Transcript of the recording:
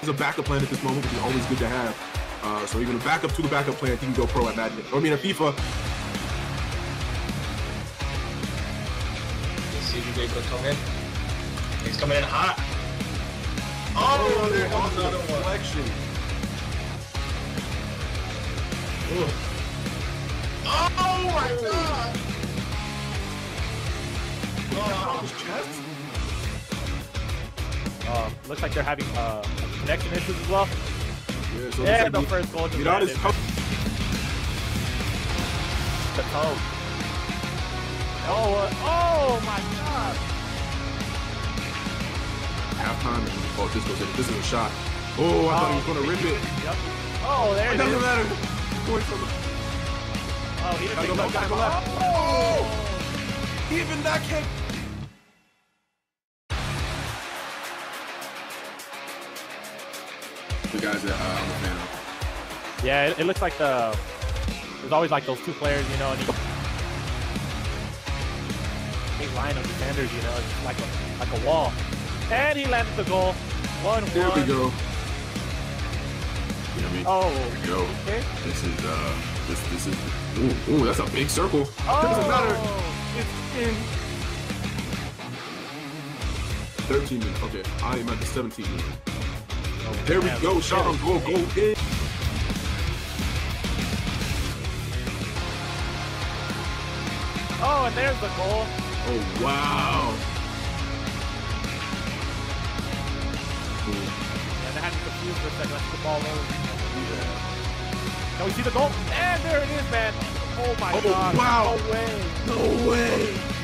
He's a backup plan at this moment, which is always good to have. So you're going to back up to the backup plan if you can go pro at Madden. I mean, at FIFA. CJ could come in. He's coming in hot. Oh, there's another deflection. Oh my God! Looks like they're having connection issues as well. Yeah, so yeah, the first goal just landed. Oh my God! Halftime, oh, this is a shot. Oh, I thought he was going to rip it. Yep. Oh, there it is. It doesn't matter. Oh, he didn't go back. Oh! Even that can't. The guys that I'm a fan of. Yeah, it looks like there's always like those two players, you know, and big line of defenders, you know, it's like a wall. And he landed the goal. 1-1. There we go. You know what I mean? Oh. There we go. Okay. This is this is ooh, that's a big circle. Oh. Doesn't matter. It's in 13 minutes. Okay, I am at the 17 minutes. Oh, there we go, shot on goal, goal in. Oh, and there's the goal. Oh, wow. And I had to confuse for a second, that's the ball over. Yeah. Now we see the goal, and there it is, man. Oh my God. Wow. No way. No way.